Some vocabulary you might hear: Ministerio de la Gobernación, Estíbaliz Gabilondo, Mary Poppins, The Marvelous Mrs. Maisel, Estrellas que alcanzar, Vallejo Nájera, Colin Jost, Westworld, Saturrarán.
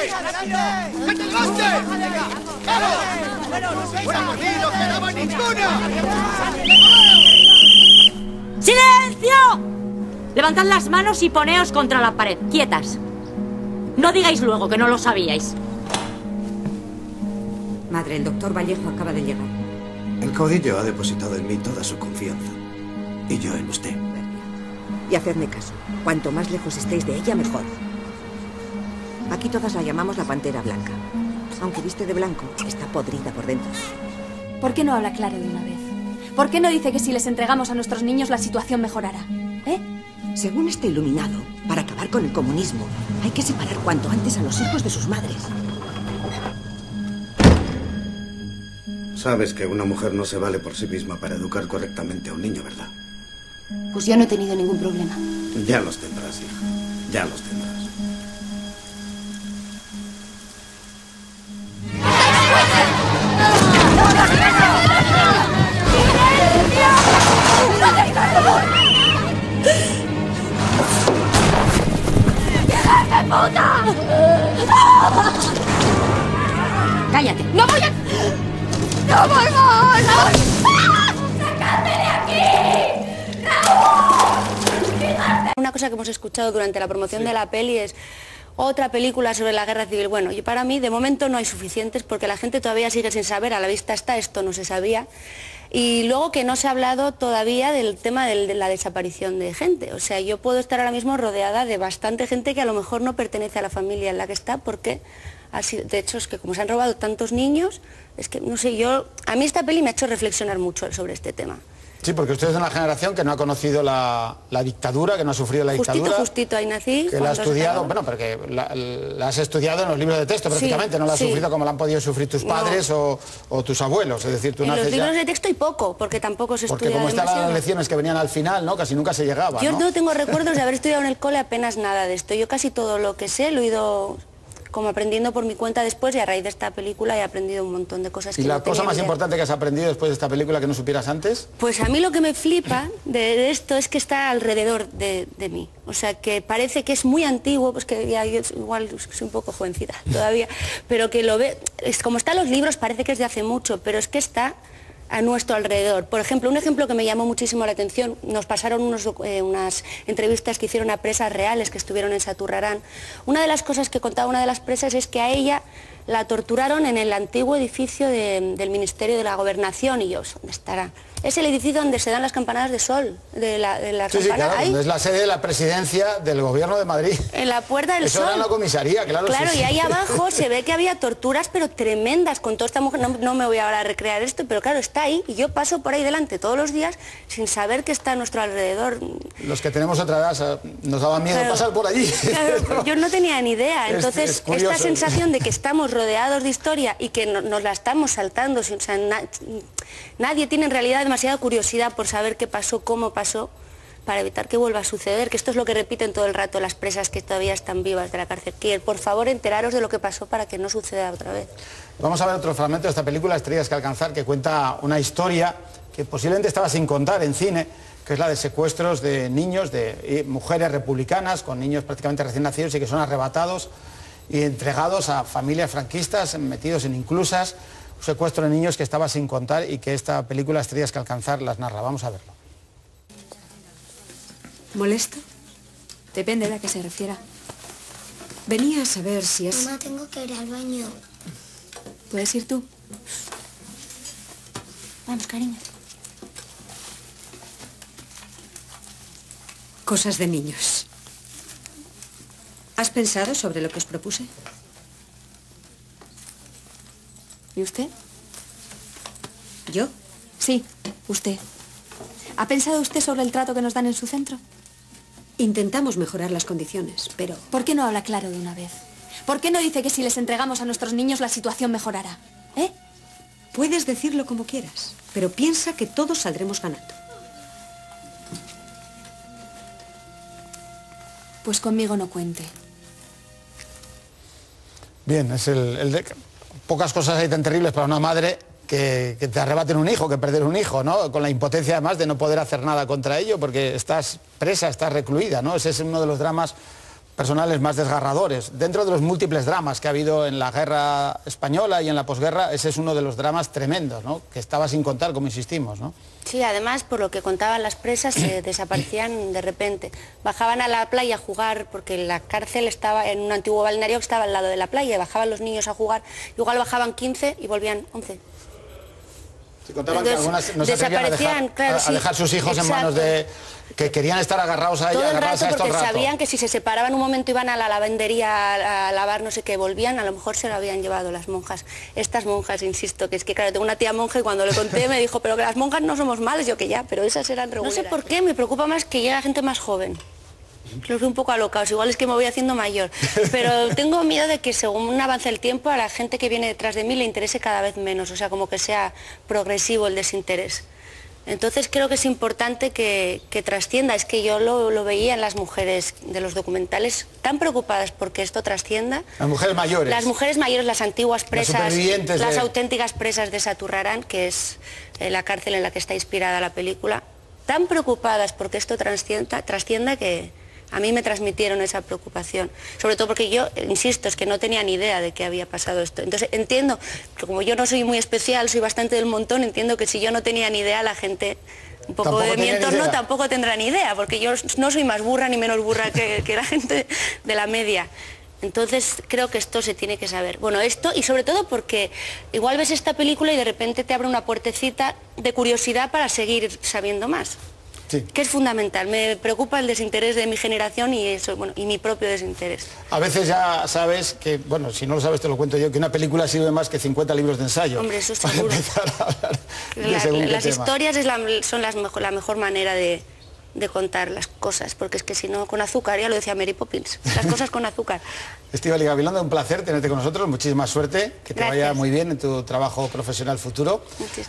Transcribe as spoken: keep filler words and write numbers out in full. ¡Adelante! ¡Adelante! ¡Vamos! ¡Bueno, no sois aburridos, que no va ninguna! ¡Silencio! Levantad las manos y poneos contra la pared, quietas. No digáis luego que no lo sabíais. Madre, el doctor Vallejo acaba de llegar. El caudillo ha depositado en mí toda su confianza. Y yo en usted. Y hacedme caso. Cuanto más lejos estéis de ella, mejor. Aquí todas la llamamos la pantera blanca. Aunque viste de blanco, está podrida por dentro. ¿Por qué no habla claro de una vez? ¿Por qué no dice que si les entregamos a nuestros niños la situación mejorará? ¿Eh? Según este iluminado, para acabar con el comunismo, hay que separar cuanto antes a los hijos de sus madres. Sabes que una mujer no se vale por sí misma para educar correctamente a un niño, ¿verdad? Pues yo no he tenido ningún problema. Ya los tendrás, hija. Ya los tendrás. ¡Puta! ¡Cállate! ¡No voy a... ¡No vuelvo! ¡No! ¡Sacadme de aquí! ¡Raúl! Una cosa que hemos escuchado durante la promoción sí. de la peli es otra película sobre la guerra civil. Bueno, y para mí de momento no hay suficientes porque la gente todavía sigue sin saber, a la vista está, esto no se sabía. Y luego que no se ha hablado todavía del tema de la desaparición de gente. O sea, yo puedo estar ahora mismo rodeada de bastante gente que a lo mejor no pertenece a la familia en la que está, porque ha sido, de hecho es que como se han robado tantos niños, es que no sé, yo... A mí esta peli me ha hecho reflexionar mucho sobre este tema. Sí, porque usted es de una generación que no ha conocido la, la dictadura, que no ha sufrido la justito, dictadura. Justito, justito, ahí nací. Que la ha estudiado, bueno, porque la, la has estudiado en los libros de texto prácticamente, sí, no la has sí. sufrido como la han podido sufrir tus padres no. o, o tus abuelos. Es decir, tú en naces los libros ya... de texto y poco, porque tampoco se estudia demasiado. Porque como están las lecciones que venían al final, ¿no? Casi nunca se llegaba, Yo no, no tengo recuerdos de haber estudiado en el cole apenas nada de esto. Yo casi todo lo que sé lo he ido... como aprendiendo por mi cuenta después, y a raíz de esta película he aprendido un montón de cosas. ¿Y que la no cosa más idea. importante que has aprendido después de esta película que no supieras antes? Pues a mí lo que me flipa de, de esto es que está alrededor de, de mí. O sea, que parece que es muy antiguo, pues que ya yo igual soy un poco jovencita todavía, pero que lo ve... Es como están los libros, parece que es de hace mucho, pero es que está a nuestro alrededor. Por ejemplo, un ejemplo que me llamó muchísimo la atención, nos pasaron unos, eh, unas entrevistas que hicieron a presas reales que estuvieron en Saturrarán. Una de las cosas que contaba una de las presas es que a ella la torturaron en el antiguo edificio de, del Ministerio de la Gobernación, y yo, ¿dónde estará? Es el edificio donde se dan las campanadas de sol, de la, de la sí, campana. Sí, claro, es la sede de la presidencia del gobierno de Madrid. En la Puerta del Eso Sol. Eso era la comisaría, claro. Claro, sí, y ahí sí. abajo se ve que había torturas, pero tremendas, con toda esta mujer. No, no me voy ahora a recrear esto, pero claro, está ahí, y yo paso por ahí delante todos los días sin saber que está a nuestro alrededor. Los que tenemos otra edad nos daba miedo claro, pasar por allí. Claro, yo no tenía ni idea, entonces es, es esta sensación de que estamos rodeados de historia y que no, nos la estamos saltando, o sea, na, nadie tiene en realidad demasiada curiosidad por saber qué pasó, cómo pasó, para evitar que vuelva a suceder, que esto es lo que repiten todo el rato las presas que todavía están vivas de la cárcel. Que por favor enteraros de lo que pasó para que no suceda otra vez. Vamos a ver otro fragmento de esta película, Estrellas que alcanzar, que cuenta una historia que posiblemente estaba sin contar en cine, que es la de secuestros de niños, de mujeres republicanas, con niños prácticamente recién nacidos y que son arrebatados y entregados a familias franquistas, metidos en inclusas. Un secuestro de niños que estaba sin contar y que esta película Estrellas que alcanzar las narra. Vamos a verlo. ¿Molesto? Depende de a qué se refiera. Venía a saber si es... Mamá, tengo que ir al baño. ¿Puedes ir tú? Vamos, cariño. Cosas de niños. ¿Has pensado sobre lo que os propuse? ¿Y usted? ¿Yo? Sí, usted. ¿Ha pensado usted sobre el trato que nos dan en su centro? Intentamos mejorar las condiciones, pero... ¿Por qué no habla claro de una vez? ¿Por qué no dice que si les entregamos a nuestros niños la situación mejorará? ¿Eh? Puedes decirlo como quieras, pero piensa que todos saldremos ganando. Pues conmigo no cuente. Bien, es el... el de... Pocas cosas hay tan terribles para una madre que, que te arrebaten un hijo, que perder un hijo, ¿no? Con la impotencia además de no poder hacer nada contra ello porque estás presa, estás recluida, ¿no? Ese es uno de los dramas personales más desgarradores. Dentro de los múltiples dramas que ha habido en la guerra española y en la posguerra, ese es uno de los dramas tremendos, ¿no?, que estaba sin contar, como insistimos, ¿no? Sí, además, por lo que contaban las presas, se desaparecían de repente. Bajaban a la playa a jugar, porque la cárcel estaba en un antiguo balneario que estaba al lado de la playa, y bajaban los niños a jugar, igual bajaban quince y volvían once. Se contaban. Entonces, que algunas no se atrevían a dejar, claro, a, a dejar sus hijos, exacto, en manos de... que querían estar agarrados a ella, agarrados a esto el rato. Sabían que si se separaban un momento iban a la lavandería a lavar, no sé qué, volvían, a lo mejor se lo habían llevado las monjas. Estas monjas, insisto, que es que claro, tengo una tía monja y cuando le conté me dijo, pero que las monjas no somos malas, yo que ya, pero esas eran regulares. No sé por qué, me preocupa más que llega gente más joven. Los veo un poco alocados, igual es que me voy haciendo mayor, pero tengo miedo de que según avance el tiempo a la gente que viene detrás de mí le interese cada vez menos, o sea, como que sea progresivo el desinterés. Entonces creo que es importante que, que trascienda, es que yo lo, lo veía en las mujeres de los documentales tan preocupadas porque esto trascienda. Las mujeres mayores. Las mujeres mayores, las antiguas presas, las, las de... auténticas presas de Saturrarán, que es la cárcel en la que está inspirada la película, tan preocupadas porque esto trascienda, trascienda que a mí me transmitieron esa preocupación. Sobre todo porque yo, insisto, es que no tenía ni idea de que había pasado esto. Entonces entiendo, que como yo no soy muy especial, soy bastante del montón, entiendo que si yo no tenía ni idea, la gente un poco de mi entorno tampoco tendrá ni idea, porque yo no soy más burra ni menos burra que, que la gente de la media. Entonces creo que esto se tiene que saber. Bueno, esto y sobre todo porque igual ves esta película y de repente te abre una puertecita de curiosidad para seguir sabiendo más. Sí. Que es fundamental. Me preocupa el desinterés de mi generación y eso, bueno, y mi propio desinterés. A veces ya sabes que, bueno, si no lo sabes te lo cuento yo, que una película sirve más que cincuenta libros de ensayo. Hombre, eso es seguro. La, las historias es la, son las mejor, la mejor manera de, de contar las cosas, porque es que si no, con azúcar, ya lo decía Mary Poppins, las cosas con azúcar. Estíbaliz Gabilondo, un placer tenerte con nosotros, muchísima suerte, que te Gracias. Vaya muy bien en tu trabajo profesional futuro. Muchísimas.